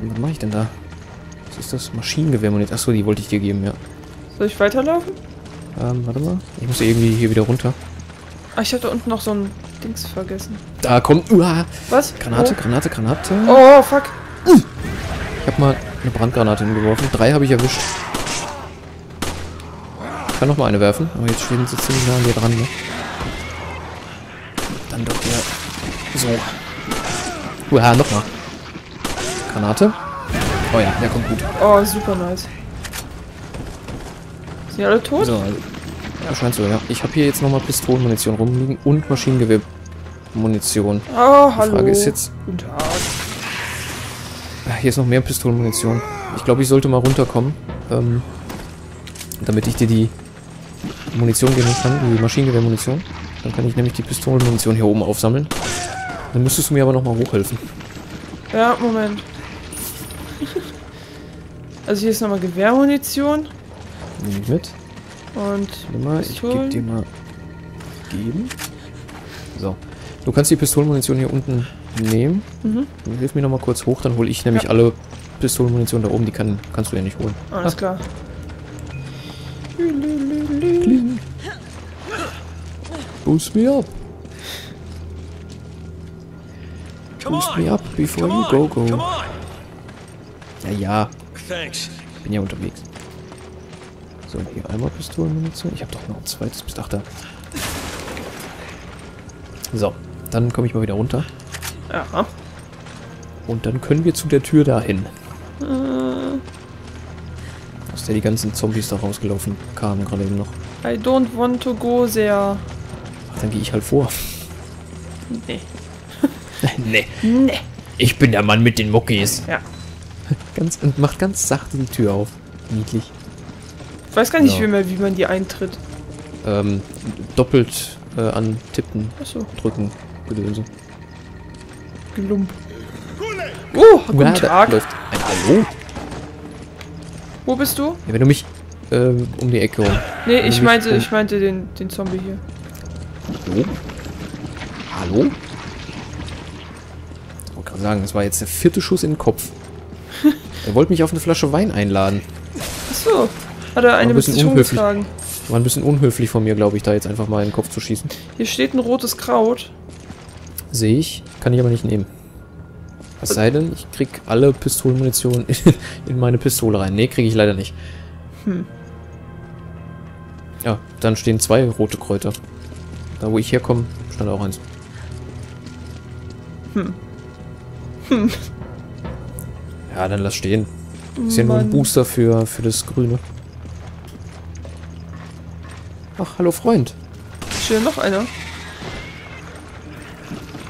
Was mache ich denn da? Was ist das? Maschinengewehrmunition. Achso, die wollte ich dir geben, ja. Soll ich weiterlaufen? Warte mal. Ich muss irgendwie hier wieder runter. Ah, ich habe da unten noch so ein Dings vergessen. Da kommt... Uah. Was? Granate, oh. Granate, Granate. Oh, fuck. Ich habe mal eine Brandgranate hingeworfen. 3 habe ich erwischt. Ich kann noch mal eine werfen, aber jetzt schweben sie ziemlich nah an dir dran, ne? Dann doch der... So. Uah, nochmal. Granate. Oh ja, der kommt gut. Oh, super nice. Sind die alle tot? So, also, ja, scheint so, ja. Ich habe hier jetzt nochmal Pistolenmunition rumliegen und Maschinengewehrmunition. Oh, hallo. Die Frage ist jetzt... Guten Tag. Hier ist noch mehr Pistolenmunition. Ich glaube, ich sollte mal runterkommen, damit ich dir die Munition geben kann, die Maschinengewehrmunition. Dann kann ich nämlich die Pistolenmunition hier oben aufsammeln. Dann müsstest du mir aber nochmal hochhelfen. Ja, Moment. Also hier ist nochmal Gewehrmunition. Nehme ich mit. Und mal, ich gebe dir mal geben. So. Du kannst die Pistolenmunition hier unten nehmen. Mhm. Hilf mir nochmal kurz hoch, dann hole ich nämlich alle Pistolenmunition da oben. Die kannst du ja nicht holen. Alles klar. Kling. Boost me up. Boost me up before you go go. Ja, ja. Ich bin ja unterwegs. So, hier einmal Pistolenmunition. Ich habe doch noch ein zweites bis da. So, dann komme ich mal wieder runter. Ja. Und dann können wir zu der Tür dahin. Aus der die ganzen Zombies da rausgelaufen kamen gerade eben noch. I don't want to go there. Ach, dann gehe ich halt vor. Nee. Nee. Ich bin der Mann mit den Muckis. Ja. Und macht ganz sachte die Tür auf. Niedlich. Ich weiß gar nicht mehr, wie man die eintritt. Doppelt an Tippen. Achso. Drücken. Gedönse. Gelump. Oh, guten Tag. Läuft ein Hallo. Wo bist du? Ja, wenn du mich um die Ecke rum. Nee, ich meinte den Zombie hier. Hallo? Hallo? Ich wollte gerade sagen, das war jetzt der 4. Schuss in den Kopf. Er wollte mich auf eine Flasche Wein einladen. Achso. Hat er eine Beziehung getragen. War ein bisschen unhöflich von mir, glaube ich, da jetzt einfach mal in den Kopf zu schießen. Hier steht ein rotes Kraut. Sehe ich. Kann ich aber nicht nehmen. Was sei denn, ich krieg alle Pistolenmunition in meine Pistole rein. Nee, kriege ich leider nicht. Hm. Ja, dann stehen 2 rote Kräuter. Da, wo ich herkomme, stand auch eins. Hm. Ja, dann lass stehen. Ist ja nur ein Booster für das Grüne. Ach, hallo Freund. Ist hier noch einer?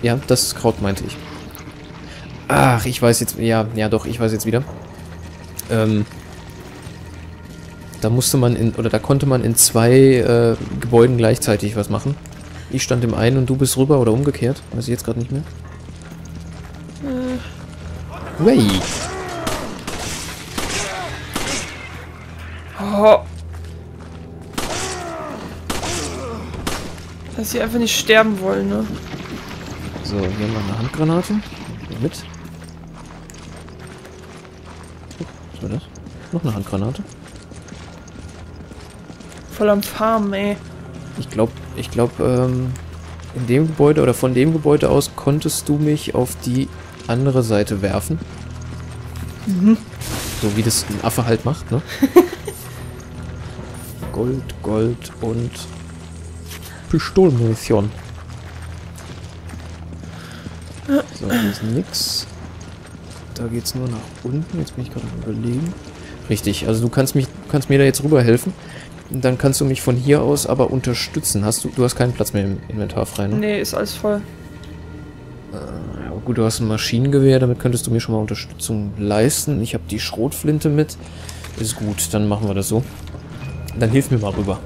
Ja, das Kraut meinte ich. Ach, ich weiß jetzt... Ja, doch, ich weiß jetzt wieder. Da musste man in... Oder da konnte man in 2 Gebäuden gleichzeitig was machen. Ich stand im einen und du bist rüber oder umgekehrt. Weiß ich jetzt gerade nicht mehr. Wait. Oh. Dass sie einfach nicht sterben wollen, ne? So, hier haben wir eine Handgranate. Mit. Oh, was war das? Noch eine Handgranate. Voll am Farmen, ey. Ich glaube, in dem Gebäude oder von dem Gebäude aus konntest du mich auf die andere Seite werfen. Mhm. So wie das ein Affe halt macht, ne? Gold und Pistolenmunition. So, hier ist nix. Da geht's nur nach unten. Jetzt bin ich gerade am Überlegen. Richtig, also du kannst mir da jetzt rüber helfen. Dann kannst du mich von hier aus aber unterstützen. Du hast keinen Platz mehr im Inventar frei, ne? Nee, ist alles voll. Gut, du hast ein Maschinengewehr. Damit könntest du mir schon mal Unterstützung leisten. Ich habe die Schrotflinte mit. Ist gut, dann machen wir das so. Dann hilf mir mal rüber.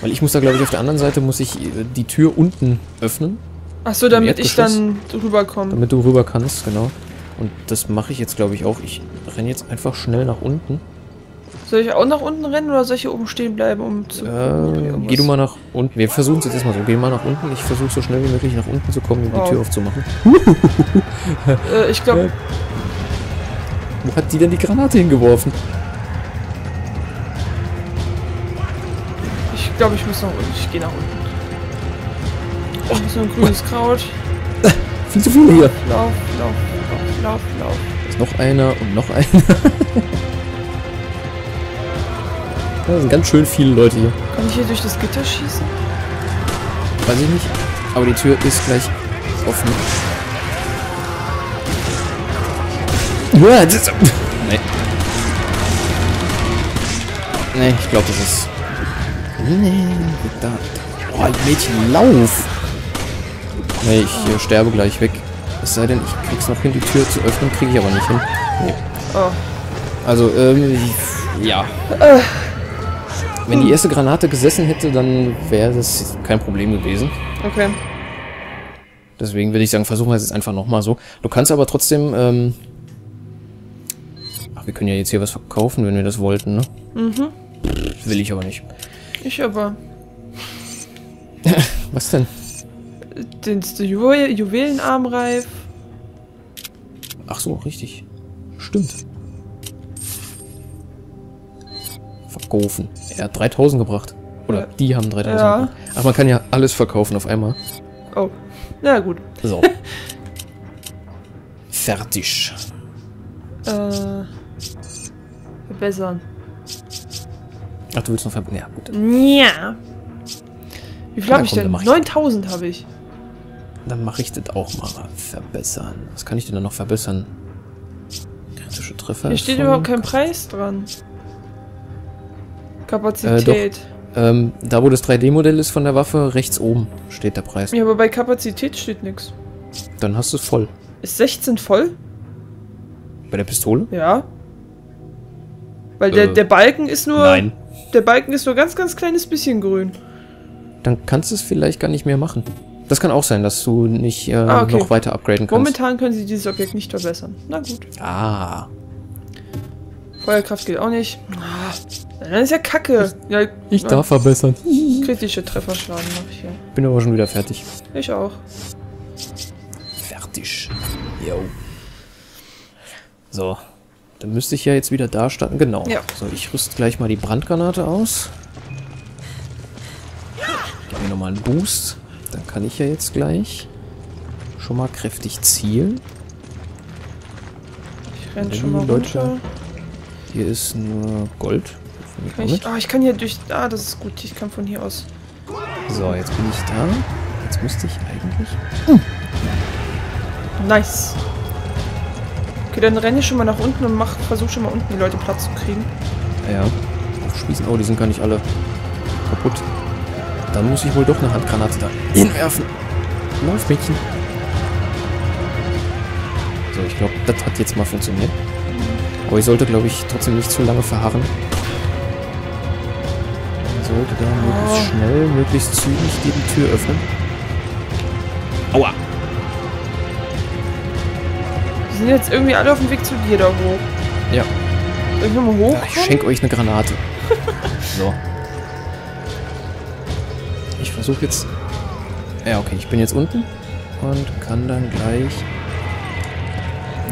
Weil ich muss da, glaube ich, auf der anderen Seite muss ich die Tür unten öffnen. Achso, damit ich dann rüberkomme. Damit du rüber kannst, genau. Und das mache ich jetzt, glaube ich, auch. Ich renne jetzt einfach schnell nach unten. Soll ich auch nach unten rennen oder soll ich hier oben stehen bleiben, um zu... Geh du mal nach unten. Wir versuchen es jetzt erstmal so. Geh mal nach unten. Ich versuche so schnell wie möglich nach unten zu kommen, um die Tür aufzumachen. Ich glaube... Wo hat die denn die Granate hingeworfen? Ich glaube, ich muss nach unten. Ich gehe nach unten. Oh, so ein grünes Kraut. Viel zu viel hier. Lauf, lauf, lauf, lauf, lauf. Da ist noch einer und noch einer. Da sind ganz schön viele Leute hier. Kann ich hier durch das Gitter schießen? Weiß ich nicht. Aber die Tür ist gleich offen. Nee. Nee, ich glaube, das ist... Nee, da... Oh, Mädchen, lauf! Nee, ich sterbe gleich weg. Es sei denn, ich krieg's noch hin, die Tür zu öffnen, kriege ich aber nicht hin. Nee. Oh. Also, ja. Wenn die erste Granate gesessen hätte, dann wäre das kein Problem gewesen. Okay. Deswegen würde ich sagen, versuchen wir es jetzt einfach nochmal so. Du kannst aber trotzdem, ach, wir können ja jetzt hier was verkaufen, wenn wir das wollten, ne? Mhm. Will ich aber nicht. Ich aber. Was denn? Den Juwelenarmreif. Ach so, richtig. Stimmt. Verkaufen. Er hat 3000 gebracht. Oder ja. Die haben 3000 ja. Gebracht. Ach, man kann ja alles verkaufen auf einmal. Oh. Na gut. So. Fertig. Verbessern. Ach, du willst noch verbessern? Ja, gut. Ja. Wie viel habe ich denn? 9000 habe ich. Dann mache ich das auch mal. Verbessern. Was kann ich denn da noch verbessern? Kritische Treffer. Hier steht überhaupt kein Preis dran. Kapazität. Da, wo das 3D-Modell ist von der Waffe, rechts oben steht der Preis. Ja, aber bei Kapazität steht nichts. Dann hast du es voll. Ist 16 voll? Bei der Pistole? Ja. Weil der Balken ist nur... Nein. Der Balken ist nur ganz, ganz kleines bisschen grün. Dann kannst du es vielleicht gar nicht mehr machen. Das kann auch sein, dass du nicht okay. Noch weiter upgraden kannst. Momentan können sie dieses Objekt nicht verbessern. Na gut. Ah. Feuerkraft geht auch nicht. Das ist ja kacke. Ja, ich darf verbessern. Kritische Trefferschaden mache ich hier. Bin aber schon wieder fertig. Ich auch. Fertig. Jo. So. Dann müsste ich ja jetzt wieder da starten. Genau. Ja. So, ich rüste gleich mal die Brandgranate aus. Gib mir nochmal einen Boost. Dann kann ich ja jetzt gleich schon mal kräftig zielen. Ich renne schon mal runter. Hier ist nur Gold. Ich kann hier durch... Ah, das ist gut. Ich kann von hier aus. So, jetzt bin ich da. Jetzt müsste ich eigentlich... Nice. Okay, dann renne ich schon mal nach unten und versuche schon mal unten die Leute Platz zu kriegen. Ja. Aufspießen. Oh, die sind gar nicht alle kaputt. Dann muss ich wohl doch eine Handgranate da hinwerfen. Lauf, Mädchen. So, ich glaube, das hat jetzt mal funktioniert. Aber ich sollte, glaube ich, trotzdem nicht zu lange verharren. Man sollte da möglichst schnell, möglichst zügig die Tür öffnen. Aua! Die sind jetzt irgendwie alle auf dem Weg zu dir da hoch. Ja. Soll ich nochmal hoch? Ja, ich schenke euch eine Granate. So. Ich versuche jetzt... Ja, okay, ich bin jetzt unten und kann dann gleich...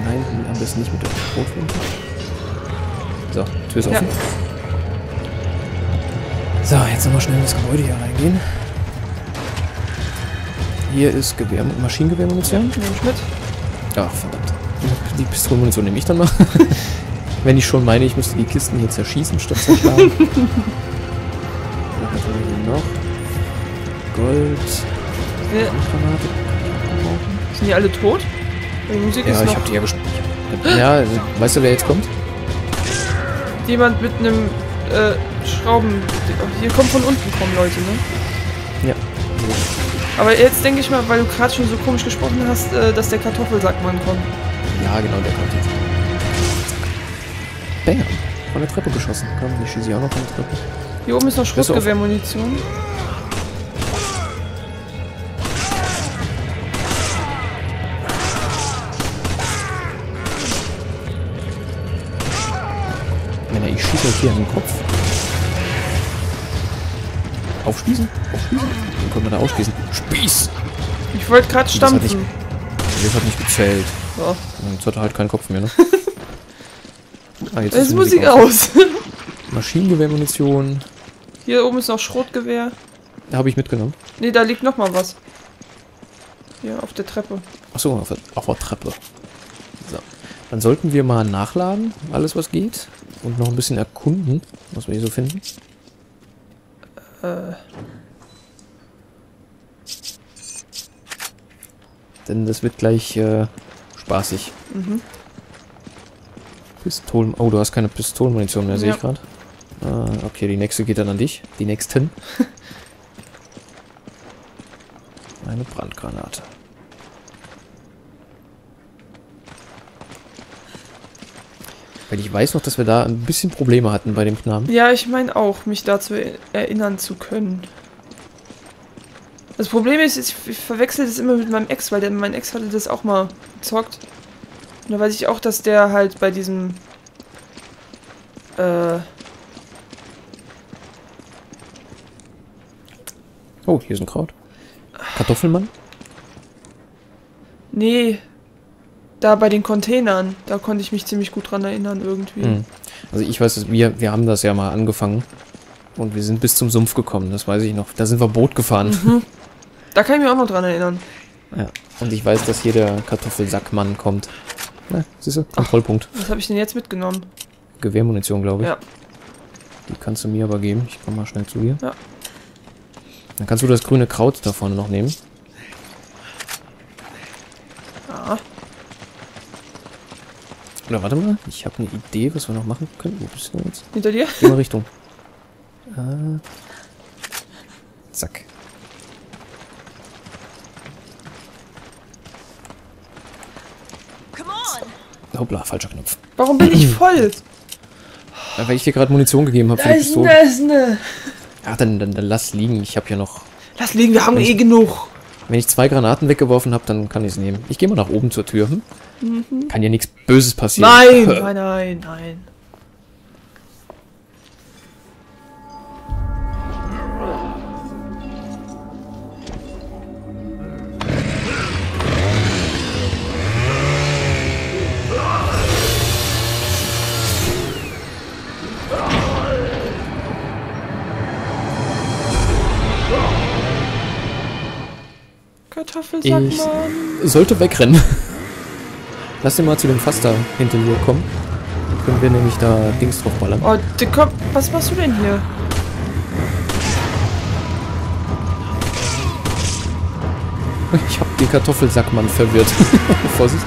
Nein, am besten nicht mit der Schrotflinte. So, Tür ist offen. Ja. So, jetzt nochmal schnell in das Gebäude hier reingehen. Hier ist Gewehr, Maschinengewehrmunition. Nehme ich mit. Ach, verdammt. Die Pistolenmunition nehme ich dann mal. Wenn ich schon meine, ich müsste die Kisten hier zerschießen, statt zerschlagen. Was haben wir hier noch? Gold. Ja. Granate. Sind die alle tot? Die Musik ja, ist ich hab die ja gespielt. Ja, also, weißt du, wer jetzt kommt? Jemand mit einem Schrauben. Hier kommt von unten Leute, ne? Ja. Aber jetzt denke ich mal, weil du gerade schon so komisch gesprochen hast, dass der Kartoffelsackmann kommt. Ja, genau, der kommt jetzt. Bam! Von der Treppe geschossen. Komm, ich schieße hier auch noch von der Treppe. Hier oben ist noch Schrotgewehrmunition. Ich schieße euch hier an den Kopf. Aufspießen? Aufspießen? Dann können wir da aufspießen. Spieß! Ich wollte gerade stampfen. Das hat nicht gezählt. Ja. Jetzt hat er halt keinen Kopf mehr, ne? Ah, jetzt ist Musik aus. Maschinengewehrmunition. Hier oben ist noch Schrotgewehr. Da habe ich mitgenommen. Ne, da liegt nochmal was. Hier auf der Treppe. Achso, auf der Treppe. So. Dann sollten wir mal nachladen, alles was geht. Und noch ein bisschen erkunden, was wir hier so finden. Denn das wird gleich spaßig. Mhm. Pistolen. Oh, du hast keine Pistolenmunition mehr, ja. Sehe ich gerade. Okay, die nächste geht dann an dich. Die nächsten. Eine Brandgranate. Weil ich weiß noch, dass wir da ein bisschen Probleme hatten bei dem Knaben. Ja, ich meine auch, mich dazu erinnern zu können. Das Problem ist, ich verwechsel das immer mit meinem Ex, weil mein Ex hatte das auch mal gezockt. Und da weiß ich auch, dass der halt bei diesem Oh, hier ist ein Kraut. Kartoffelmann? Nee. Da bei den Containern, da konnte ich mich ziemlich gut dran erinnern irgendwie. Hm. Also ich weiß, dass wir haben das ja mal angefangen und wir sind bis zum Sumpf gekommen, das weiß ich noch. Da sind wir Boot gefahren. Mhm. Da kann ich mich auch noch dran erinnern. Ja, und ich weiß, dass hier der Kartoffelsackmann kommt. Na, siehst du? Kontrollpunkt. Ach, was habe ich denn jetzt mitgenommen? Gewehrmunition, glaube ich. Ja. Die kannst du mir aber geben. Ich komme mal schnell zu dir. Ja. Dann kannst du das grüne Kraut da vorne noch nehmen. Ja. Oder warte mal, ich habe eine Idee, was wir noch machen können. Wo bist du jetzt? Hinter dir? Geh mal Richtung. Zack. Hoppla, falscher Knopf. Warum bin ich voll? Ja, weil ich dir gerade Munition gegeben habe für die Pistole. Ja, dann lass liegen. Ich habe ja noch... Lass liegen, wir haben eh genug. Wenn ich 2 Granaten weggeworfen habe, dann kann ich es nehmen. Ich gehe mal nach oben zur Tür. Hm? Mhm. Kann ja nichts Böses passieren. Nein, nein. Ich sollte wegrennen. Lass den mal zu dem Fass da hinter mir kommen. Dann können wir nämlich da Dings drauf ballern. Oh, Dicker, was machst du denn hier? Ich hab den Kartoffelsackmann verwirrt. Vorsicht,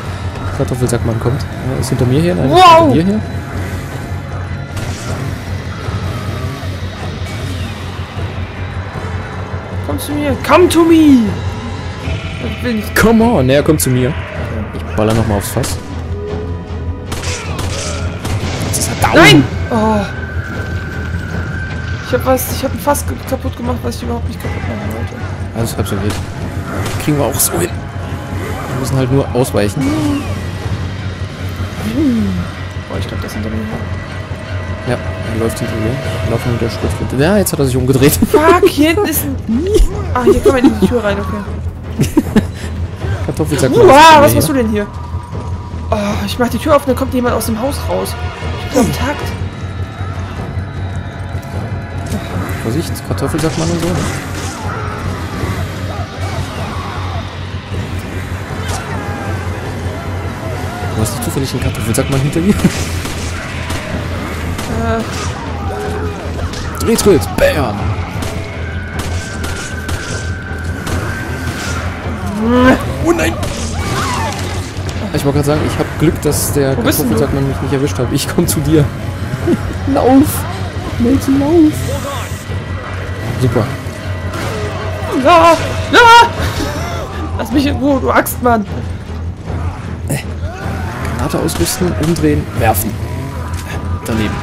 Kartoffelsackmann kommt. Er ist hinter mir her. Nein, wow! Ist hinter mir her. Komm zu mir. Come to me! Will nicht. Come on, er kommt zu mir. Ich baller nochmal aufs Fass. Jetzt ist er down. Nein! Oh. Ich hab ein Fass kaputt gemacht, was ich überhaupt nicht kaputt machen wollte. Alles halb so wild. Kriegen wir auch so hin. Wir müssen halt nur ausweichen. Oh, ich glaube, das hinter mir. Ja, er läuft hinter mir. Laufen mit der Schritt. Ja, jetzt hat er sich umgedreht. Fuck, hier hinten ist ein... Ah, hier kann man in die Tür rein, okay. Kartoffelsack. Wow, was machst du denn hier? Oh, ich mach die Tür auf, dann kommt jemand aus dem Haus raus. Ich bin am Takt. Vorsicht, Kartoffelsackmann und so. Du hast nicht zufällig einen Kartoffelsackmann hinter dir? Drehtritt, bam! Oh nein! Ich wollte gerade sagen, ich habe Glück, dass der Kartoffelsackmann mich nicht erwischt hat. Ich komme zu dir. Lauf! Mädchen, lauf! Super. Ja, ja! Lass mich in Ruhe, du Axtmann! Granate ausrüsten, umdrehen, werfen. Daneben.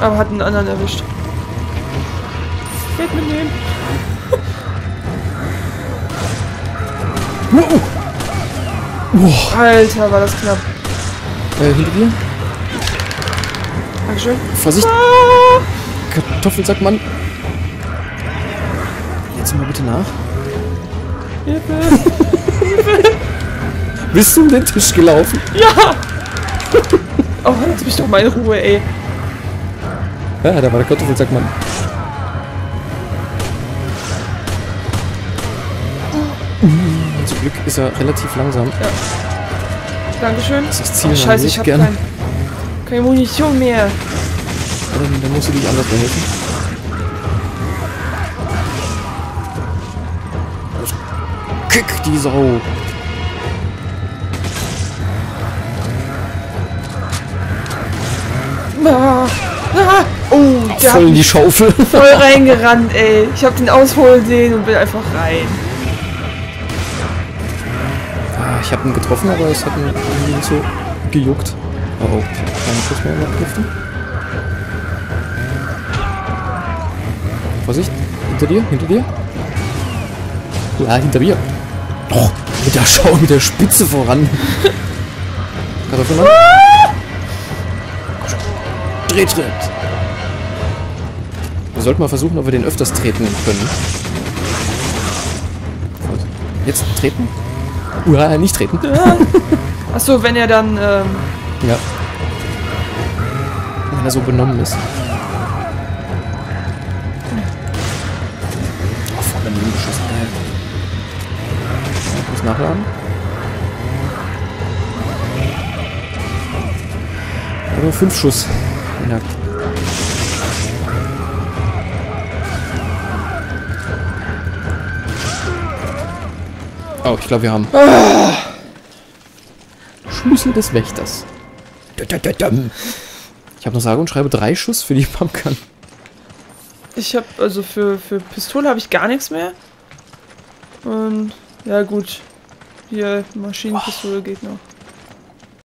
Aber hat einen anderen erwischt. Geht mit dem. Wow. Wow. Alter, war das knapp. Hinter dir? Dankeschön. Vorsicht. Ah. Kartoffelsackmann. Jetzt mal bitte nach. Hilfe. Hilfe. Bist du um den Tisch gelaufen? Ja. Oh, lass mich doch mal in Ruhe, ey. Ja, da war der Kartoffelsack, Mann. Zum Glück ist er relativ langsam. Ja. Dankeschön. Das ist das Ziel. Oh, scheiße, ich hab keine Munition mehr. Ja, dann musst du dich anders behelfen. Kick die Sau. Ah, ah, oh, der voll in die Schaufel. Voll reingerannt, ey. Ich hab den ausholen sehen und bin einfach rein. Ich habe ihn getroffen, aber es hat ihn irgendwie so gejuckt. Oh, ich habe keinen Schuss mehr getroffen. Vorsicht, hinter dir, hinter dir. Ja, hinter mir. Oh, mit der Schau, mit der Spitze voran. Kartoffelmann. Drehtritt. Wir sollten mal versuchen, ob wir den öfters treten können. Jetzt treten? Nicht treten. Achso, wenn er dann... ja. Wenn er so benommen ist. Oh, voll daneben geschossen, geil. Ich muss nachladen. Aber 5 Schuss. Genau. Oh, ich glaube, wir haben... Ah! Schlüssel des Wächters. Ich habe noch sage und schreibe 3 Schuss für die Pumpgun. Ich habe, also für Pistole habe ich gar nichts mehr. Und, ja gut. Hier, Maschinenpistole geht noch.